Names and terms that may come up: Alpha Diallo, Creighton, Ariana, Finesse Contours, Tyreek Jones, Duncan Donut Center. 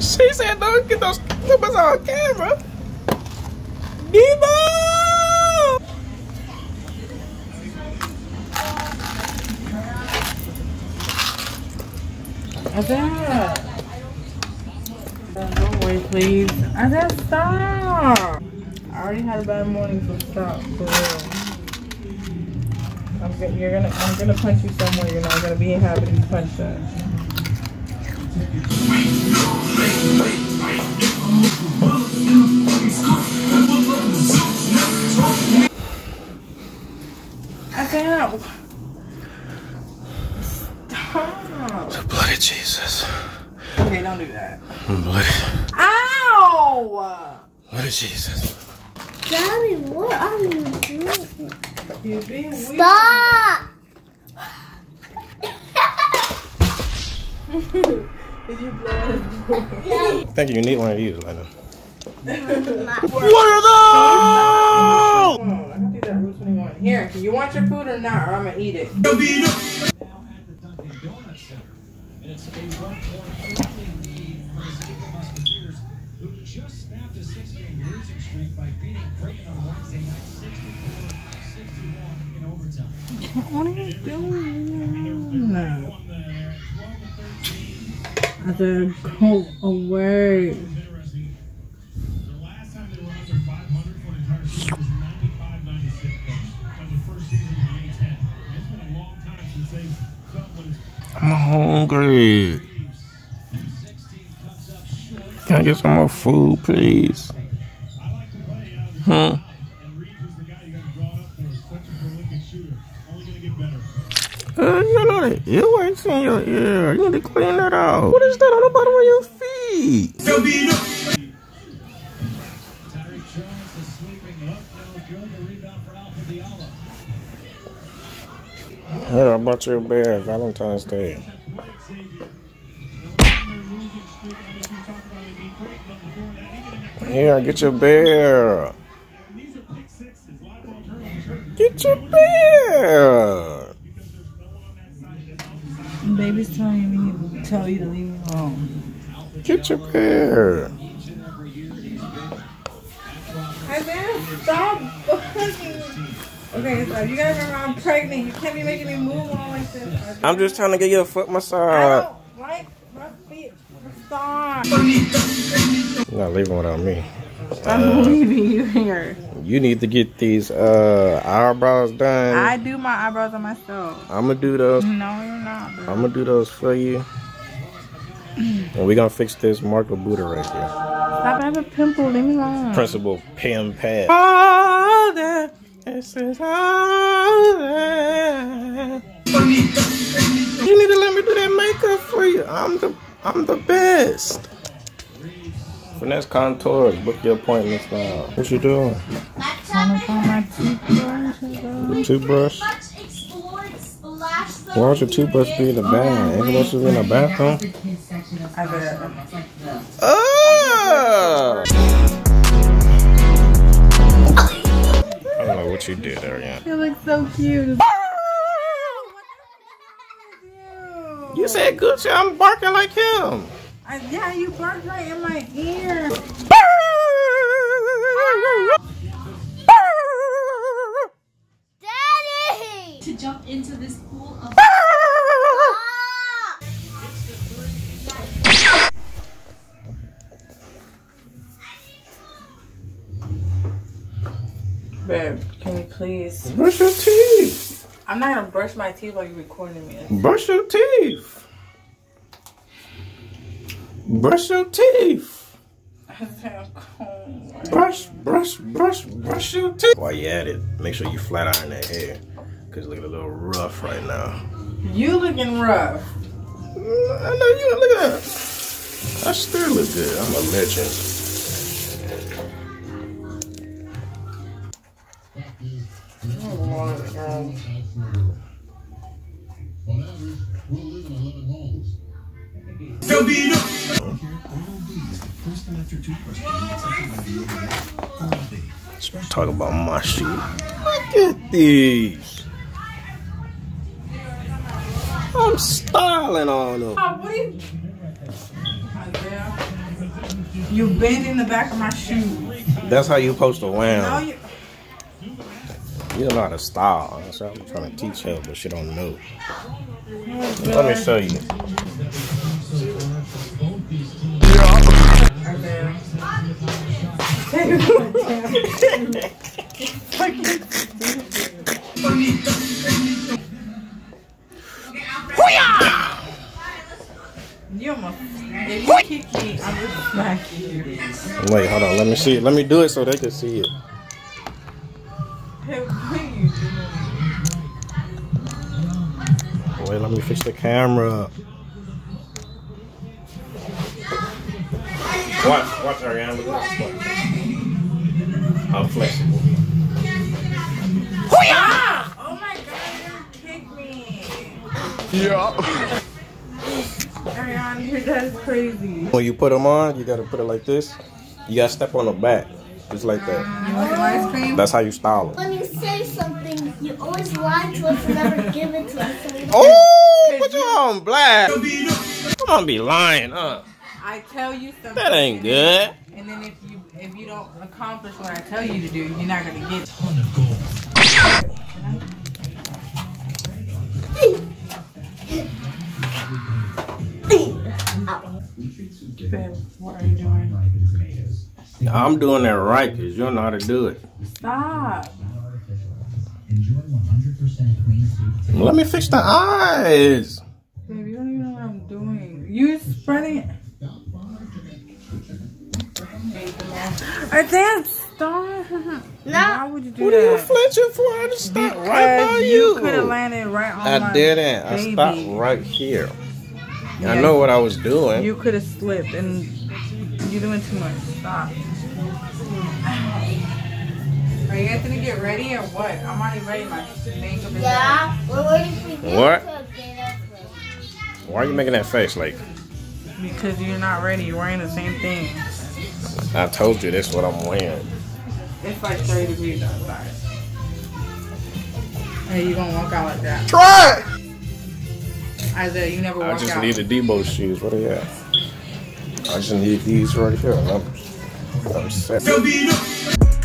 She said, don't get those clippers on camera. Devo! Don't wait, please. I gotta stop. I already had a bad morning, so stop for real. I'm gonna punch you somewhere. You're not gonna be happy to be punched at. I can't. Stop. Bloody Jesus. Okay, don't do that. Bloody. Ow! Bloody Jesus. Daddy, what are you doing? You're being weird. Stop! Did you blow it? I think you need one of these, Lena. What are those? I can do that root 21. Here, you want your food or not, or I'm gonna eat it. Now at the Duncan Donut Center, and it's a run for lead for the Skipper Musketeers, who just snapped a 6-game losing streak by beating Creighton on Wednesday night 64-61 in overtime. What are you doing? No. I said, go away. The last time they were under 500 for an entire season was 95-96. That was the first season in 2010. It's been a long time since they've done what is. I'm hungry. Can I get some more food, please? I like to play out of the huh? And Reed was the guy you got brought up for, such a prolific shooter. Only gonna get better. You know that you ain't seen your ear. You need to clean that out. What is that on the bottom of your feet? Tyreek Jones is sweeping up. Good. The rebound for Alpha Diallo. Heard about your bear Valentine's Day. Here, get your bear. Get your bear. Baby's telling me tell you to leave me alone. Get your bear. I better stop fucking. Okay, so you guys remember I'm pregnant. You can't be making me move on like this. I'm just trying to get you a foot massage. I don't like my feet massage. You're not leaving without me. I'm leaving you here. You need to get these eyebrows done. I do my eyebrows on myself. I'm going to do those. No, you're not, bro. I'm going to do those for you. And we're going to fix this Marco Buddha right here. Stop, I have a pimple. Leave me alone. Principal Pim Pad. All that. This is all that. You need to let me do that makeup for you. I'm the best. Finesse Contours, book your appointments now. What you doing? I'm gonna put my toothbrush. Toothbrush? Why don't your toothbrush be in the bag? Ain't supposed to be in the bathroom? I bet. Oh! I don't know what you did, Ariana. You look so cute. You said good shit, I'm barking like him. Yeah, you barked right in my ear. Daddy! To jump into this pool of... Babe, can you please... Brush your teeth! I'm not gonna brush my teeth while you're recording me. Brush your teeth! Brush your teeth. Brush your teeth. While you at it, make sure you flat iron that hair. Cause it looking a little rough right now. You looking rough. I know you, look at that. I still look good, I'm a legend. Oh my God. We'll live in 11 homes. Talk about my shoes. Look at these. I'm styling on them. You bend in the back of my shoe. That's how you supposed to wear them. You don't know how to style. That's what I'm trying to teach her, but she don't know. Oh, let me show you. If you kick me, I'm gonna smack you. Wait, hold on. Let me see it. Let me do it so they can see it. Hey, what are you doing? Wait, let me fix the camera. Watch, watch, Ariana. Look at this. I'm flexible. Hoo-yah! Oh my God! You kicked me. Yeah. Ariana, that's crazy. When you put them on, you gotta put it like this. You gotta step on the back. Just like that. You want some ice cream? That's how you style it. When you say something, you always lie to us and never give it to us. Oh, put you on blast. I'm gonna be lying, huh? I tell you something. That ain't good. And then if you don't accomplish what I tell you to do, you're not gonna get it. What are you doing? I'm doing that right because you don't know how to do it. Stop. Let me fix the eyes. Baby, you don't even know what I'm doing. You're spreading it. Stop. No. Why would you do that? What are you flinching for? I just stopped right by you. You could have landed right on my baby. I stopped right here. Yeah, I know what I was doing. You could have slipped, and you're doing too much. Stop. Are you guys gonna get ready or what? I'm already ready. My makeup is done. We're waiting for you. What? Why are you making that face, like? Because you're not ready. You're wearing the same thing. I told you that's what I'm wearing. It's like 30 degrees outside. Hey, you gonna walk out like that? Try it. Isaiah, you never walk out. I just need the Debo shoes. What are they at? I just need these right here. I'm set.